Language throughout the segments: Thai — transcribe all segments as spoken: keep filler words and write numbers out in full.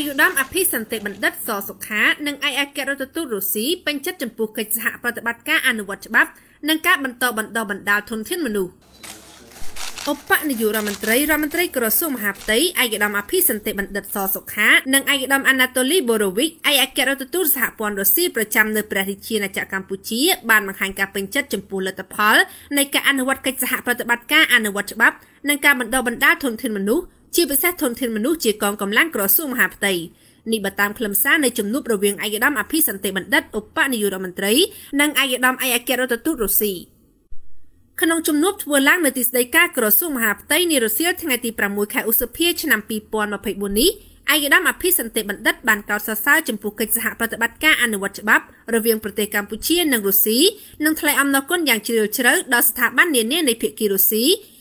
อายุดำอภิสันติบันดัตสอสุขาหนึ่งไออาเกรตตุรุสีเป็นชัดจำปูกิจหะปฏิบัติการอนุวัติบัพหนึ่งการบรรทบรรดาบรรดาทนเทียนมนุอุปนิยุรัมตรีรัมตรีกระทรวงมหาดไทยอายุดำอภิสันติบันดัตสอสุขาหนึ่งอายุดำอนาโตลีโบโรวิกไออาเกรตตุรุสหปนรัสเซียประจำในประเทศจีนจากกัมพูชีบานมังหันการเป็นชัดจำปูเลตพอลในการอนุวัติกิจหะปฏิบัติการอนุวัติบัพหนึ่งการบรรดาบรรดาทนเทียนมนุชีวิตสัตว์ทนเทียนมนุษย์จีกองกำลังกระสุนมหาปฏินิบตามคลำซ่าในจุ่มนุบระเวียงไอเยดัมอภิสันติบันดัตอุปนิยุรมันตรีนางไอเยดัมไอเอเกรตตุรุสีขนมจุ่มนุบทวนล่างในติสไดก้ากระสุนมหาปฏินิรัสเซียทั้งไอตีประมวยแขอุสเพียชนำปีปอนมาเผยบุญนี้ไอเยดัมอภิสันติบันดัตบานเกาซาซาจุ่มปูกิจหะปฏิบัติการอนุวัตบับระเวียงประเทศกัมพูชีนางรุสีนางทะเลอัมนก้นอย่างเฉียวเฉลิมดาวสถาบันเนียเน่ในเพียกิรุสี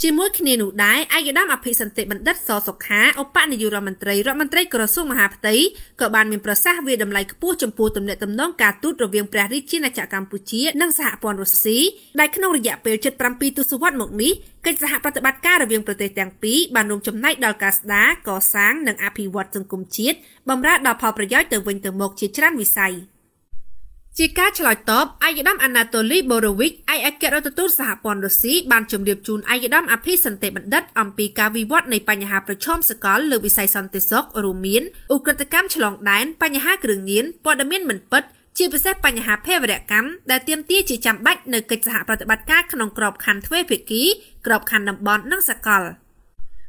จีมุขเนนุได้อายดัมอภิสันติบันดัตสอสขาอุปนิยุรมันตรีรัฐมนตรีกระทรวงมหาดไทยกบาลมีประสาทเวดำไลกผู้จมพูตำแหน่งตำน้องการตูดระเวียงประเทศจีนจากกัมพูชีนั่งสหปนรัสเซียได้ขนมระยะเปรี้ยวจัดปรำปีตุสวัสดิ์หมกนี้กิจหะปฏิบัติการระเวียงประเทศต่างปีบานรวมจำหน่ายดาวกาสดาก่อสร้างหนังอภิวัตรสังคมชีตบำราดาวพอประย้อยเติมวินเติมหมกชีชรันวิสัยจีการฉลอยตอบไอเยดัมอนาโตลีโบโรวิกไอเอเกรตตุสหปนรัสเซียบานจมเดียบจูนไอเยดัมอภิสันติบันดัตอัมปีกาวิวัฒในปัญหาประชมสกอลหรือวิสัยสันติศกรูมินอุกฤษกรรมฉลองแดนปัญหาเกลืองยินปอดเมียนเหมือนเปิดจีไปแทรกปัญหาเพศวิรกรรมได้เตรียมที่จะจำบัดในกิจหะปฏิบัติการขนมกรอบคันทเวพิกีกรอบคันดับบอลนั่งสกอล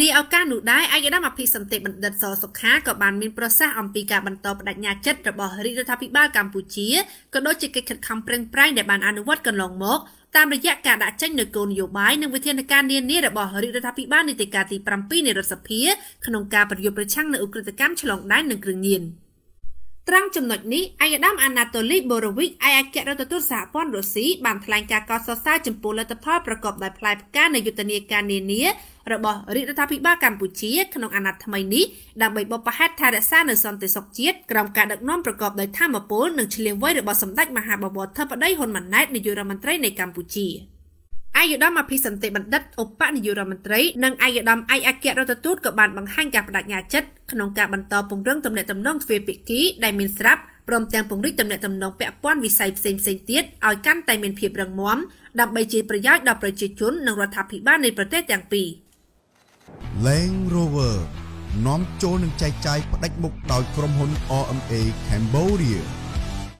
นี่เอาการหนุได้อายดัมอภิสันติบันดัตสอสขากับบานมินประสาอัมปีกาบันตอบดัญญาจัดระบอบริรัฐพิบาลกัมพูชีก็โดยจิกขัดคำเปล่งปลั่งในบานอนุวัตกันลงมกตามระยะการดัชนีโกลโยบายในวิทยาการเนียนนี้ระบอบริรัฐพิบาลในติการตีปรัมปีในรัสเพียขนมกาประโยชน์ประช่างในอุกฤษกรรมฉลองได้หนึ่งกึ่งยินตรังจำนวนนี้อายดัมอนาโตลีโบโรวิกไออาเกรตตุสหปนรัสเซียบานทลายจากกอซอซ่าจมปูและตะพอประกอบโดยพลายการในยุทธนาการเนียนนี้ระบบริรัฐพิบาลกัมพูชีขนมอนาทมัยนี้ดังใบบปะฮัตทาดาซาในซอนติสกจีตกรรมการดักน้อมประกอบโดยท่ามาโป้หนึ่งเฉลียงไว้ระบบสมดักมหาบวรเทพได้หนมันนัดในยูรามันตรในกัมพูชีอายุดำอภิสันติบันดัตอุปนิยุรมันตรีนางอายุดำไออาเกรตตุสกับบานบางห้างการประดับยาจัดขนมการบรรทอปงเรื่องตำแหน่งตำน้องเฟปิกีได้มินสรับพร้อมแจงปงริตตำแหน่งตำน้องแปะป้อนวิสัยเซนเซนเตียดเอากั้นไตเมียนเพียบรังม้อมดับใบจีประยัดดับประจิจุนนางรัฐพิบาลในประเทศต่างปีแรงโรเวอร์น้อมโจนใจใจประดับมุกต่อยกรมหนออมเอแคนเบเรีย